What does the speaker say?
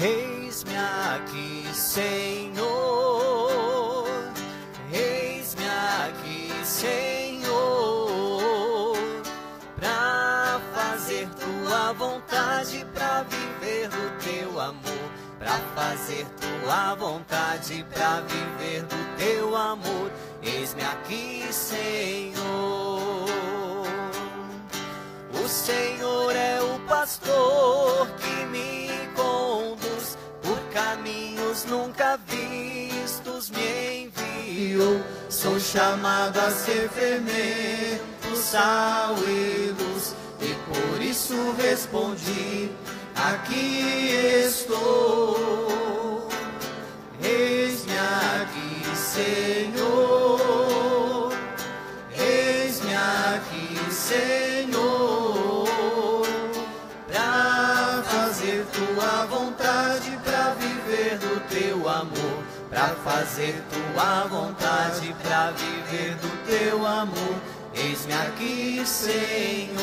Eis-me aqui, Senhor. Eis-me aqui, Senhor, pra fazer Tua vontade, pra viver do Teu amor. Pra fazer Tua vontade, pra viver do Teu amor. Eis-me aqui, Senhor. O Senhor é o pastor que me conduz por caminhos nunca vistos, me enviou. Sou chamado a ser fermento, sal e luz, e por isso respondi: aqui estou. Eis-me aqui, Senhor. Eis-me aqui, Senhor, pra fazer Tua vontade, pra viver do Teu amor. Pra fazer Tua vontade, pra viver do Teu amor. Eis-me aqui, Senhor.